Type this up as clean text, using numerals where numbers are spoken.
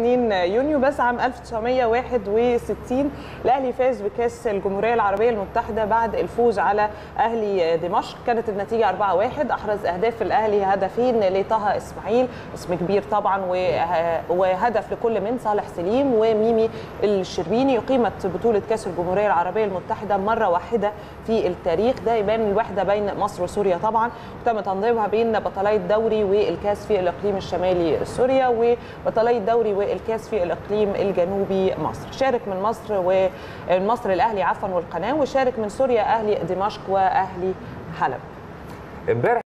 2 يونيو. بس عام 1961 الاهلي فاز بكاس الجمهورية العربية المتحدة بعد الفوز على اهلي دمشق، كانت النتيجة 4-1. احرز اهداف الاهلي هدفين لطه اسماعيل، اسم كبير طبعا، وهدف لكل من صالح سليم وميمي الشربيني. اقيمت بطولة كاس الجمهورية العربية المتحدة مرة واحدة في التاريخ، ده يبان الوحدة بين مصر وسوريا طبعا، وتم تنظيمها بين بطلي الدوري والكاس في الاقليم الشمالي سوريا، وبطلي الدوري والكاس في الاقليم الجنوبي مصر. شارك من مصر الاهلي والقناه، وشارك من سوريا اهلي دمشق واهلي حلب.